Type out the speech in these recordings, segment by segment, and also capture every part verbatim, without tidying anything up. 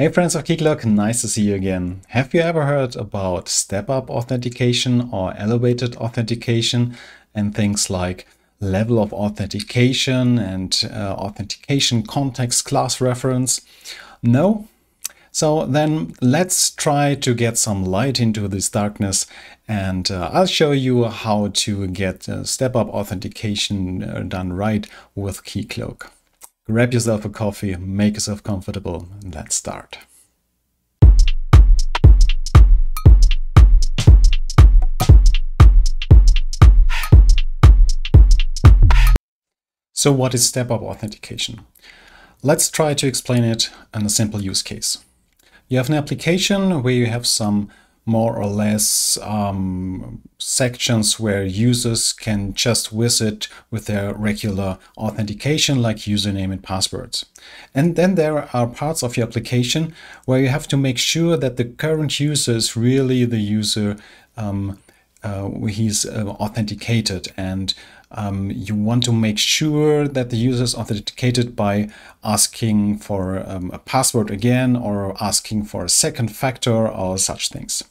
Hey friends of Keycloak, nice to see you again. Have you ever heard about step-up authentication or elevated authentication and things like level of authentication and uh, authentication context class reference? No? So then let's try to get some light into this darkness, and uh, I'll show you how to get uh, step-up authentication uh, done right with Keycloak. Grab yourself a coffee, make yourself comfortable, and let's start. So what is step-up authentication? Let's try to explain it in a simple use case. You have an application where you have some more or less um, sections where users can just visit with their regular authentication like username and passwords. And then there are parts of your application where you have to make sure that the current user is really the user um, uh, he's uh, authenticated, and Um, you want to make sure that the user is authenticated by asking for um, a password again, or asking for a second factor or such things.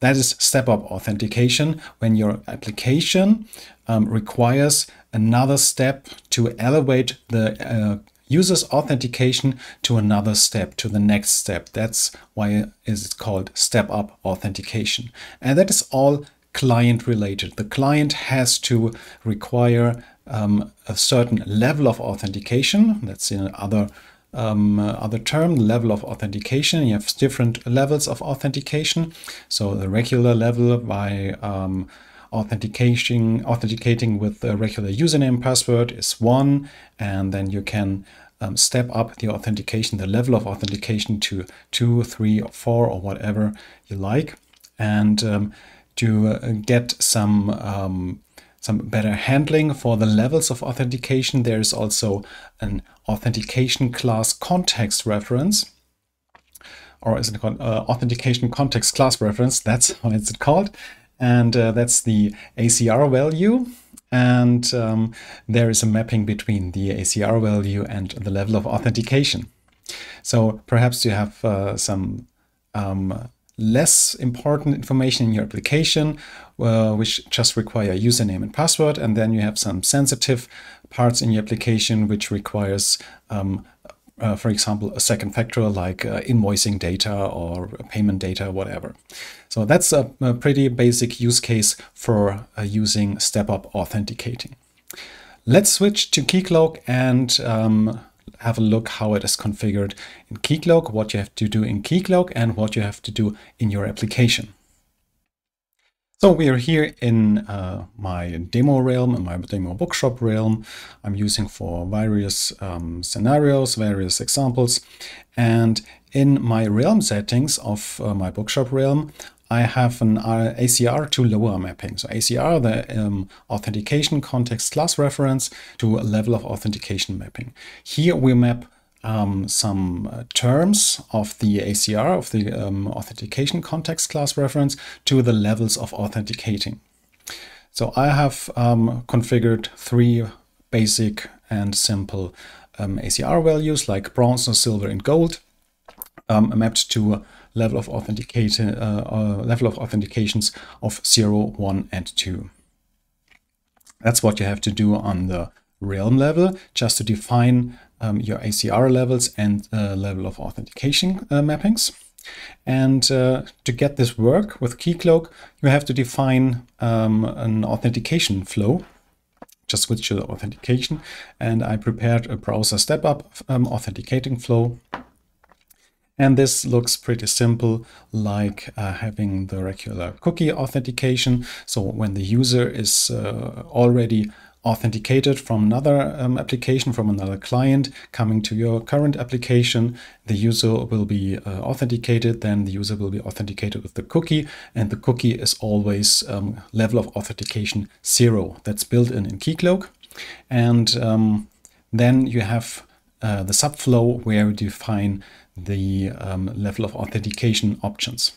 That is step-up authentication, when your application um, requires another step to elevate the uh, user's authentication to another step, to the next step. That's why it's called step-up authentication. And that is all client related. The client has to require um, a certain level of authentication. That's another um, other term, level of authentication. You have different levels of authentication. So the regular level by um, authentication, authenticating with the regular username password is one, and then you can um, step up the authentication, the level of authentication, to two, three, or four, or whatever you like. And um, to get some um, some better handling for the levels of authentication, there is also an authentication class context reference, or is it called uh, authentication context class reference? That's how it's called, and uh, that's the A C R value. And um, there is a mapping between the A C R value and the level of authentication. So perhaps you have uh, some Um, less important information in your application, uh, which just require username and password, and then you have some sensitive parts in your application which requires, um, uh, for example, a second factor like uh, invoicing data or payment data, whatever. So that's a, a pretty basic use case for uh, using step-up authenticating. Let's switch to Keycloak and um, have a look how it is configured in Keycloak, what you have to do in Keycloak, and what you have to do in your application. So we are here in uh, my demo realm, in my demo bookshop realm. I'm using for various um, scenarios, various examples. And in my realm settings of uh, my bookshop realm, I have an A C R to LoA mapping. So A C R, the um, authentication context class reference, to a level of authentication mapping. Here we map um, some uh, terms of the A C R, of the um, authentication context class reference, to the levels of authenticating. So I have um, configured three basic and simple um, A C R values like bronze, silver, and gold, um, mapped to level of authentication, uh, uh, level of authentications of zero, one, and two. That's what you have to do on the realm level, just to define um, your A C R levels and uh, level of authentication uh, mappings. And uh, to get this work with Keycloak, you have to define um, an authentication flow. Just switch to the authentication, and I prepared a browser step-up um, authenticating flow. And this looks pretty simple, like uh, having the regular cookie authentication. So when the user is uh, already authenticated from another um, application, from another client, coming to your current application, the user will be uh, authenticated. Then the user will be authenticated with the cookie. And the cookie is always um, level of authentication zero. That's built in in Keycloak. And um, then you have uh, the subflow where you define the um, level of authentication options.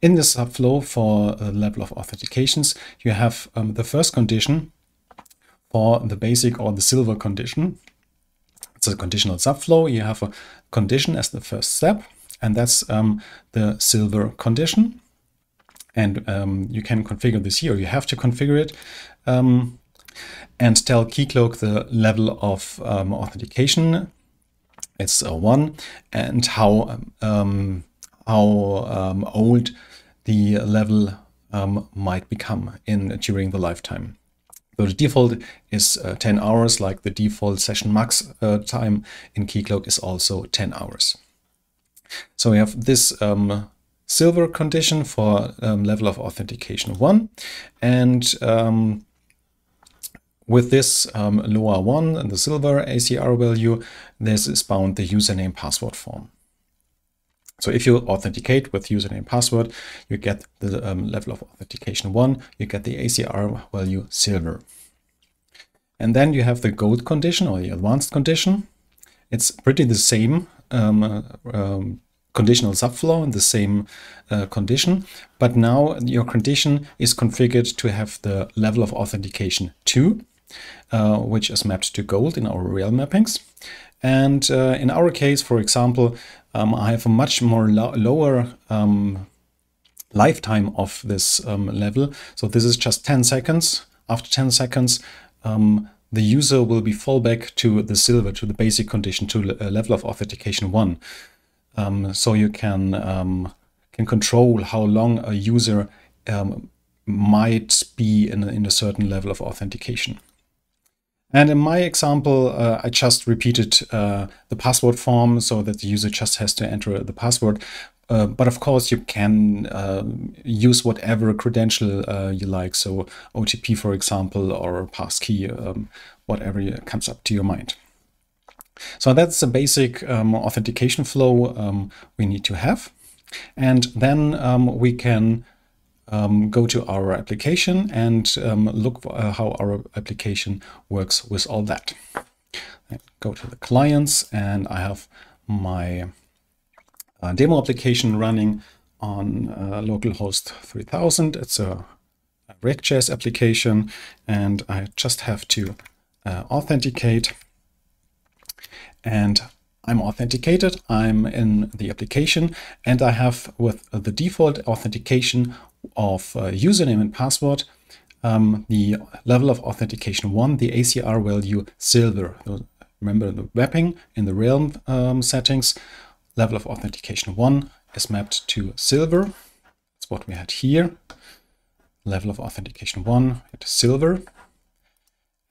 In the subflow for uh, level of authentications, you have um, the first condition for the basic or the silver condition. It's It's a conditional subflow. You have a condition as the first step, and that's um, the silver condition. And um, you can configure this here. You have to configure it um, and tell Keycloak the level of um, authentication. It's a one, and how um, how um, old the level um, might become in during the lifetime. So the default is uh, ten hours, like the default session max uh, time in Keycloak is also ten hours. So we have this um, silver condition for um, level of authentication one, and um, with this um, LoA one and the silver A C R value, this is bound the username password form. So if you authenticate with username password, you get the um, level of authentication one, you get the A C R value silver. And then you have the gold condition or the advanced condition. It's pretty the same um, um, conditional subflow in the same uh, condition, but now your condition is configured to have the level of authentication two, uh, which is mapped to gold in our real mappings. And uh, in our case, for example, um, I have a much more lo lower um, lifetime of this um, level. So this is just ten seconds. After ten seconds, um, the user will be fallback to the silver, to the basic condition, to a level of authentication one. Um, so you can um, can control how long a user um, might be in a, in a certain level of authentication. And in my example, uh, I just repeated uh, the password form so that the user just has to enter the password. Uh, but of course, you can uh, use whatever credential uh, you like. So O T P, for example, or passkey, um, whatever comes up to your mind. So that's the basic um, authentication flow um, we need to have. And then um, we can um, go to our application and um, look uh, how our application works with all that. I go to the clients, and I have my uh, demo application running on uh, localhost three thousand. It's a React.J S application, and I just have to uh, authenticate. And I'm authenticated, I'm in the application, and I have with the default authentication of uh, username and password, um, the level of authentication one, the A C R value silver. Remember the mapping in the realm um, settings, level of authentication one is mapped to silver. That's what we had here. Level of authentication one, it's silver.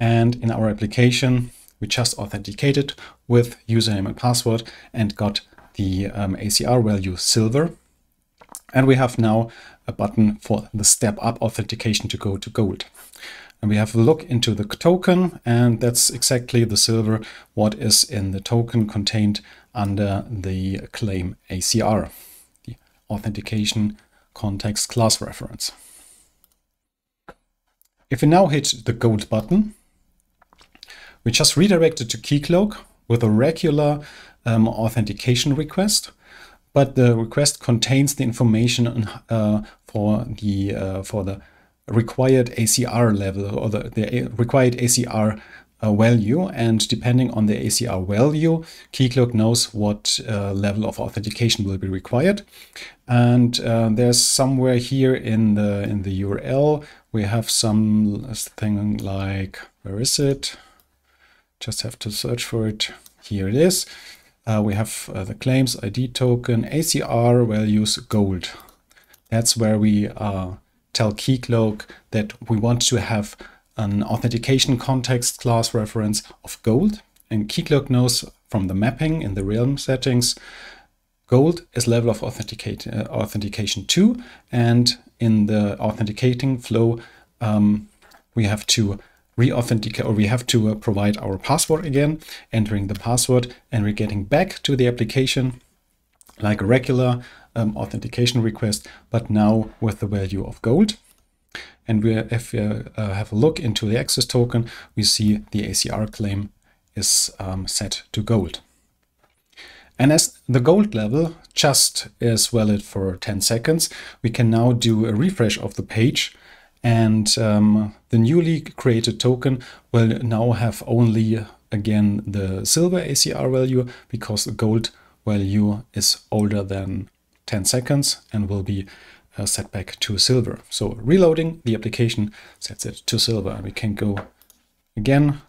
And in our application, we just authenticated with username and password and got the um, A C R value silver. And we have now a button for the step up authentication to go to gold. And we have a look into the token, and that's exactly the silver what is in the token contained under the claim A C R, the authentication context class reference. If we now hit the gold button, we just redirected to Keycloak with a regular um, authentication request, but the request contains the information uh, for the uh, for the required A C R level or the, the required A C R uh, value. And depending on the A C R value, Keycloak knows what uh, level of authentication will be required. And uh, there's somewhere here in the in the U R L we have some thing like, where is it? Just have to search for it. Here it is. Uh, we have uh, the claims I D token, A C R values gold. That's where we uh, tell Keycloak that we want to have an authentication context class reference of gold. And Keycloak knows from the mapping in the realm settings, gold is level of authenticate, uh, authentication two. And in the authenticating flow, um, we have to re-authenticate, or we have to uh, provide our password again, entering the password, and we're getting back to the application like a regular um, authentication request, but now with the value of gold. And we, if we uh, have a look into the access token, we see the A C R claim is um, set to gold. And as the gold level just is valid for ten seconds, we can now do a refresh of the page. And um, the newly created token will now have only again the silver A C R value, because the gold value is older than ten seconds and will be uh, set back to silver. So reloading, the application sets it to silver, and we can go again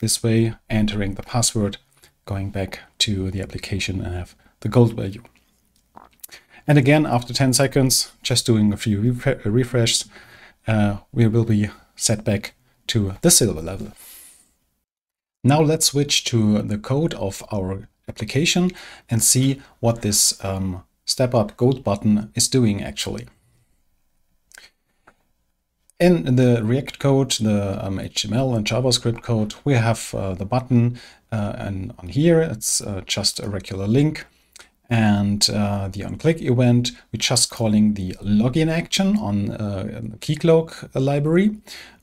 this way, entering the password, going back to the application and have the gold value. And again, after ten seconds, just doing a few refre refreshes, uh, we will be set back to the silver level. Now let's switch to the code of our application and see what this um, step up gold button is doing actually. In the React code, the um, H T M L and JavaScript code, we have uh, the button uh, and on here it's uh, just a regular link. And uh, the on-click event, we're just calling the login action on uh, Keycloak library.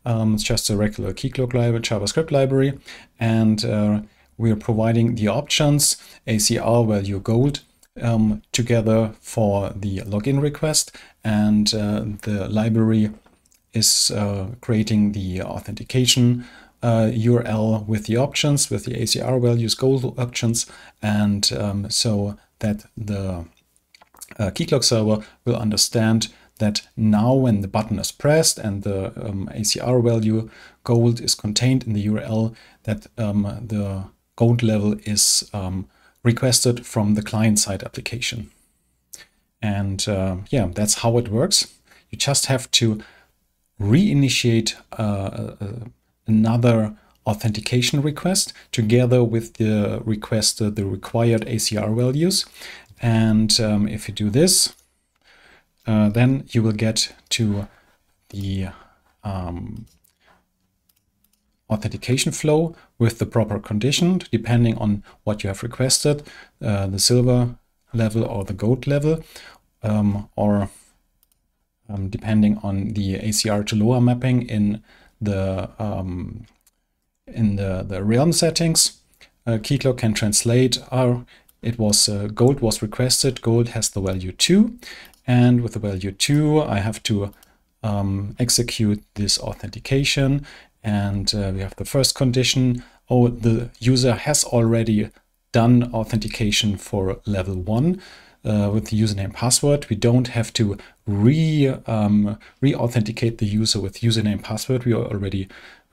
Um, it's just a regular Keycloak library, JavaScript library. And uh, we are providing the options, A C R value gold, um, together for the login request. And uh, the library is uh, creating the authentication Uh, U R L with the options, with the A C R values, gold options, and um, so that the uh, Keycloak server will understand that now when the button is pressed and the um, A C R value gold is contained in the U R L, that um, the gold level is um, requested from the client-side application. And uh, yeah, that's how it works. You just have to reinitiate uh, a, another authentication request together with the requested, the required A C R values. And um, if you do this, uh, then you will get to the um, authentication flow with the proper condition, depending on what you have requested, uh, the silver level or the gold level, um, or um, depending on the A C R to LoA mapping in the um, in the, the realm settings. uh, Keycloak can translate our it was uh, gold was requested, gold has the value two, and with the value two I have to um, execute this authentication, and uh, we have the first condition, oh, the user has already done authentication for level one Uh, with the username password. We don't have to re um, re-authenticate the user with username password. We already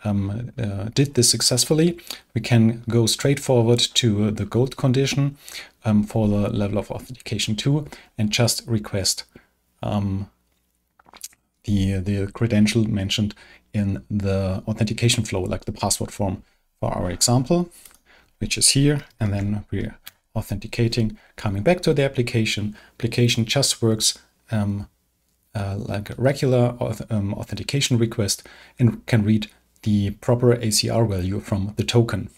um, uh, did this successfully. We can go straight forward to the gold condition um, for the level of authentication two and just request um, the, the credential mentioned in the authentication flow, like the password form for our example, which is here, and then we're authenticating, coming back to the application. Application just works um, uh, like a regular auth um, authentication request and can read the proper A C R value from the token.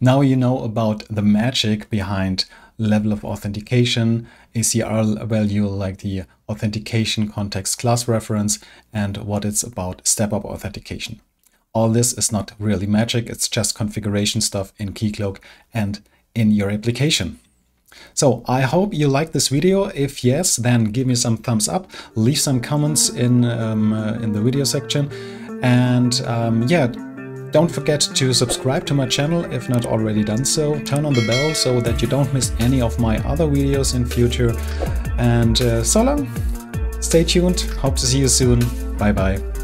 Now you know about the magic behind level of authentication, A C R value like the authentication context class reference, and what it's about step-up authentication. All this is not really magic, it's just configuration stuff in Keycloak and in your application. So I hope you liked this video. If yes, then give me some thumbs up, leave some comments in, um, uh, in the video section, and um, yeah, don't forget to subscribe to my channel if not already done so. Turn on the bell so that you don't miss any of my other videos in future. And uh, so long, stay tuned, hope to see you soon, bye bye.